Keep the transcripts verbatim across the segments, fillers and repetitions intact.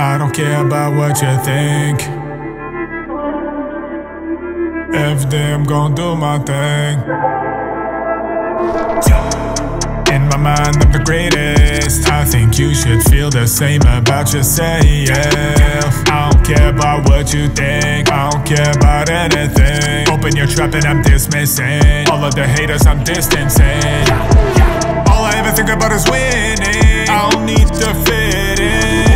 I don't care about what you think. Every day I'm gonna do my thing. In my mind I'm the greatest. I think you should feel the same about yourself. I don't care about what you think. I don't care about anything. Open your trap and I'm dismissing all of the haters, I'm distancing. All I ever think about is winning. I don't need to fit in.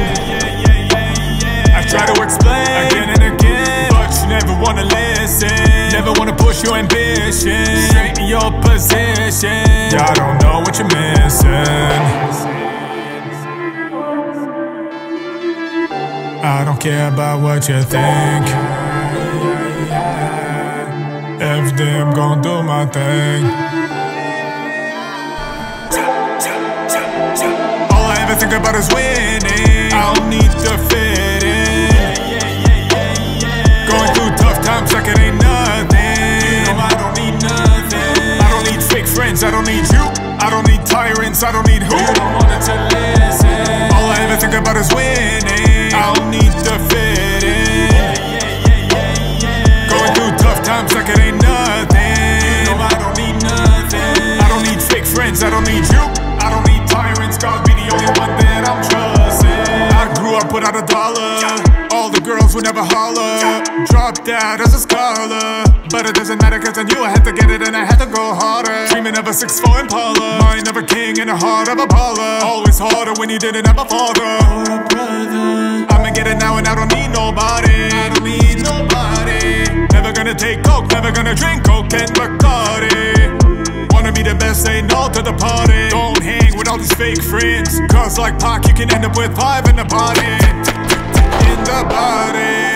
I try to explain again and again, but you never wanna listen. Never wanna push your ambition straight in your position. I don't know what you're missing. I don't care about what you think. Every day I'm gonna do my thing. All I ever think about is winning. I don't need to fit in. Going through tough times like it ain't nothing. No, I don't need nothing. I don't need fake friends, I don't need you. I don't need tyrants, I don't need who. I don't want it to listen. All I ever think about is winning. I don't need to fit in. Going through tough times like it ain't nothing. No, I don't need nothing. I don't need fake friends, I don't need you. I don't need tyrants, God be the only one that I'm trusting. I grew up without a dollar. All the girls would never holler. Dropped out as a scholar, but it doesn't matter cause I knew I had to get it and I had to go harder. Dreaming of a six foot four Impala, mind of a king and a heart of a baller. Always harder when you didn't have a father or a brother. I'ma get it now and I don't need nobody. I don't need nobody. Never gonna take coke, never gonna drink coke and Bacardi. Wanna be the best, say no to the party. Don't hang with all these fake friends, cause like Pac, you can end up with five in the body. In the body.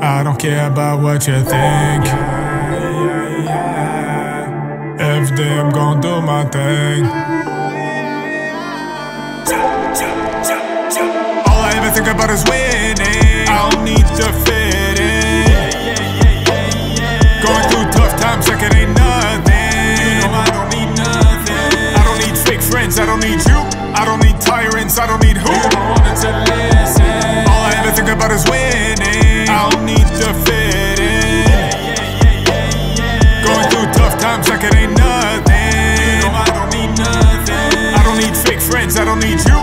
I don't care about what you think. Every day I'm gonna do my thing. All I ever think about is winning. I don't need to fit in. Going through tough times like it ain't nothing. You know I don't need nothing. I don't need fake friends, I don't need you. I don't need tyrants, I don't need who. I wanted to listen. All I ever think about is winning. I don't need to fit in. Going through tough times like it ain't nothing. You know I don't need nothing. I don't need fake friends, I don't need you.